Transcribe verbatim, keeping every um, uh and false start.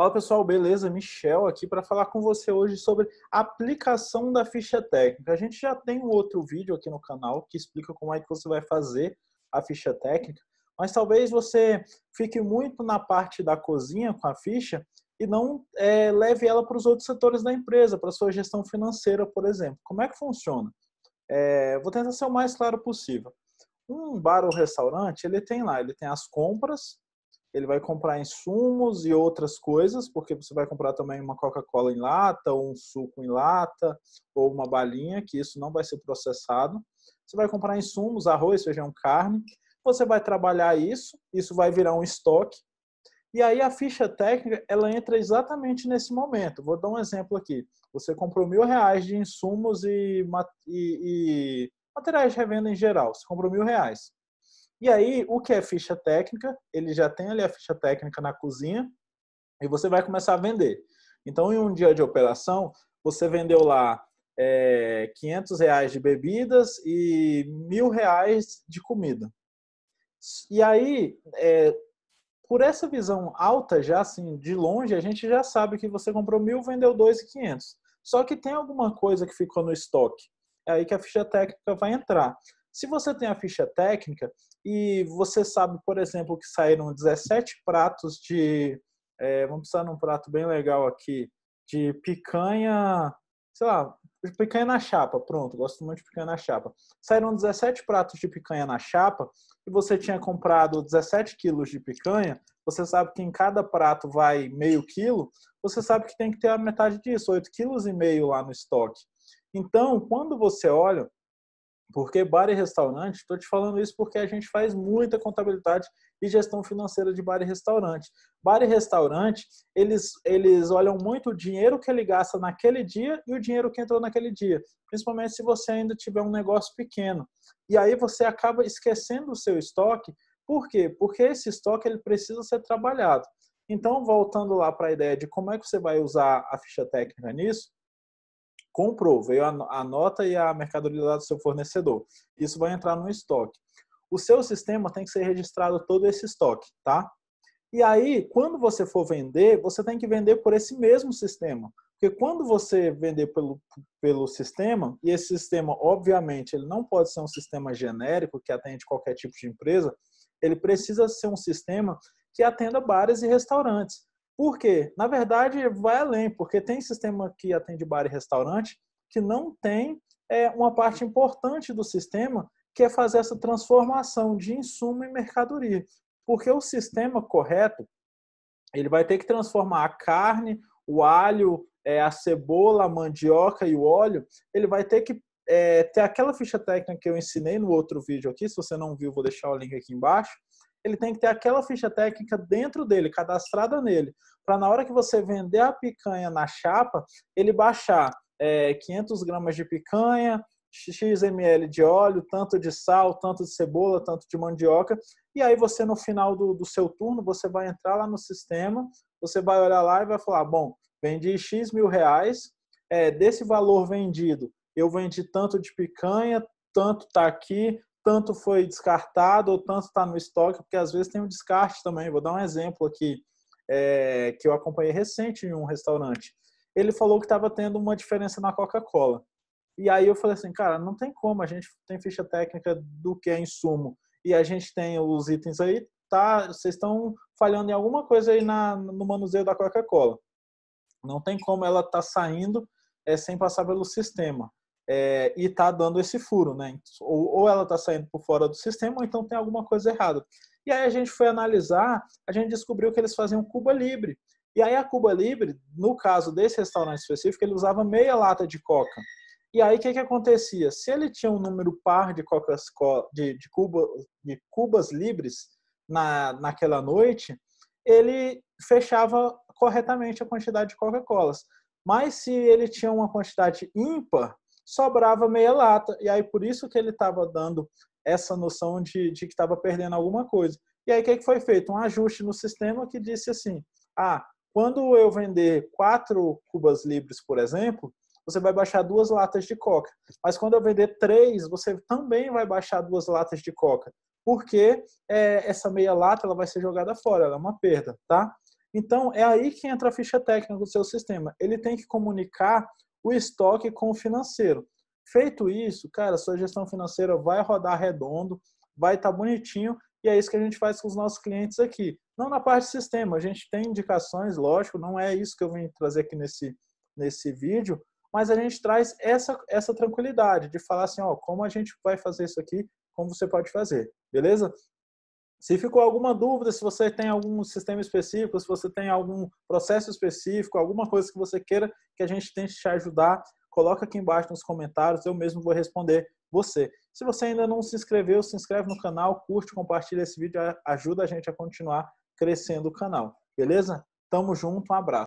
Fala pessoal, beleza? Mychel aqui para falar com você hoje sobre aplicação da ficha técnica. A gente já tem um outro vídeo aqui no canal que explica como é que você vai fazer a ficha técnica, mas talvez você fique muito na parte da cozinha com a ficha e não é, leve ela para os outros setores da empresa, para a sua gestão financeira, por exemplo. Como é que funciona? É, vou tentar ser o mais claro possível. Um bar ou restaurante, ele tem lá, ele tem as compras, ele vai comprar insumos e outras coisas, porque você vai comprar também uma Coca-Cola em lata, ou um suco em lata, ou uma balinha, que isso não vai ser processado. Você vai comprar insumos, arroz, feijão, carne. Você vai trabalhar isso, isso vai virar um estoque. E aí a ficha técnica, ela entra exatamente nesse momento. Vou dar um exemplo aqui. Você comprou mil reais de insumos e, e, e materiais de revenda em geral. Você comprou mil reais. E aí, o que é ficha técnica? Ele já tem ali a ficha técnica na cozinha e você vai começar a vender. Então, em um dia de operação, você vendeu lá é, quinhentos reais de bebidas e mil reais de comida. E aí, é, por essa visão alta, já assim, de longe, a gente já sabe que você comprou mil, vendeu dois mil e quinhentos. Só que tem alguma coisa que ficou no estoque. É aí que a ficha técnica vai entrar. Se você tem a ficha técnica e você sabe, por exemplo, que saíram dezessete pratos de... É, vamos pensar num prato bem legal aqui, de picanha, sei lá, de picanha na chapa, pronto, gosto muito de picanha na chapa. Saíram dezessete pratos de picanha na chapa e você tinha comprado dezessete quilos de picanha, você sabe que em cada prato vai meio quilo, você sabe que tem que ter a metade disso, oito vírgula cinco quilos lá no estoque. Então, quando você olha... Porque bar e restaurante, estou te falando isso porque a gente faz muita contabilidade e gestão financeira de bar e restaurante. Bar e restaurante, eles, eles olham muito o dinheiro que ele gasta naquele dia e o dinheiro que entrou naquele dia. Principalmente se você ainda tiver um negócio pequeno. E aí você acaba esquecendo o seu estoque. Por quê? Porque esse estoque ele precisa ser trabalhado. Então, voltando lá para a ideia de como é que você vai usar a ficha técnica nisso, comprou, veio a nota e a mercadoria do seu fornecedor. Isso vai entrar no estoque. O seu sistema tem que ser registrado todo esse estoque, tá? E aí, quando você for vender, você tem que vender por esse mesmo sistema. Porque quando você vender pelo, pelo sistema, e esse sistema, obviamente, ele não pode ser um sistema genérico que atende qualquer tipo de empresa, ele precisa ser um sistema que atenda bares e restaurantes. Por quê? Na verdade, vai além, porque tem sistema que atende bar e restaurante que não tem é, uma parte importante do sistema que é fazer essa transformação de insumo em mercadoria. Porque o sistema correto, ele vai ter que transformar a carne, o alho, é, a cebola, a mandioca e o óleo, ele vai ter que é, ter aquela ficha técnica que eu ensinei no outro vídeo aqui, se você não viu, vou deixar o link aqui embaixo. Ele tem que ter aquela ficha técnica dentro dele, cadastrada nele, para na hora que você vender a picanha na chapa, ele baixar é, quinhentos gramas de picanha, xis ml de óleo, tanto de sal, tanto de cebola, tanto de mandioca, e aí você no final do, do seu turno, você vai entrar lá no sistema, você vai olhar lá e vai falar, bom, vendi X mil reais, é, desse valor vendido, eu vendi tanto de picanha, tanto tá aqui, tanto foi descartado ou tanto está no estoque, porque às vezes tem um descarte também. Vou dar um exemplo aqui, é, que eu acompanhei recente em um restaurante. Ele falou que estava tendo uma diferença na Coca-Cola. E aí eu falei assim, cara, não tem como, a gente tem ficha técnica do que é insumo e a gente tem os itens aí, tá? Vocês estão falhando em alguma coisa aí na, no manuseio da Coca-Cola. Não tem como ela tá saindo é, sem passar pelo sistema. É, e está dando esse furo, né? Ou, ou ela está saindo por fora do sistema, ou então tem alguma coisa errada. E aí a gente foi analisar, a gente descobriu que eles faziam Cuba Libre. E aí a Cuba Libre, no caso desse restaurante específico, ele usava meia lata de coca. E aí o que, que acontecia? Se ele tinha um número par de, cocas, de, de, cuba, de cubas livres na, naquela noite, ele fechava corretamente a quantidade de Coca-Colas. Mas se ele tinha uma quantidade ímpar, sobrava meia lata, e aí por isso que ele estava dando essa noção de, de que estava perdendo alguma coisa. E aí o que, que foi feito? Um ajuste no sistema que disse assim, ah, quando eu vender quatro cubas livres, por exemplo, você vai baixar duas latas de coca, mas quando eu vender três, você também vai baixar duas latas de coca, porque é, essa meia lata ela vai ser jogada fora, ela é uma perda, tá? Então, é aí que entra a ficha técnica do seu sistema. Ele tem que comunicar o estoque com o financeiro. Feito isso, cara, sua gestão financeira vai rodar redondo, vai estar bonitinho, e é isso que a gente faz com os nossos clientes aqui. Não na parte de sistema, a gente tem indicações, lógico, não é isso que eu vim trazer aqui nesse, nesse vídeo, mas a gente traz essa, essa tranquilidade de falar assim, ó, como a gente vai fazer isso aqui, como você pode fazer, beleza? Se ficou alguma dúvida, se você tem algum sistema específico, se você tem algum processo específico, alguma coisa que você queira que a gente tente te ajudar, coloca aqui embaixo nos comentários, eu mesmo vou responder você. Se você ainda não se inscreveu, se inscreve no canal, curte, compartilha esse vídeo, ajuda a gente a continuar crescendo o canal, beleza? Tamo junto, um abraço.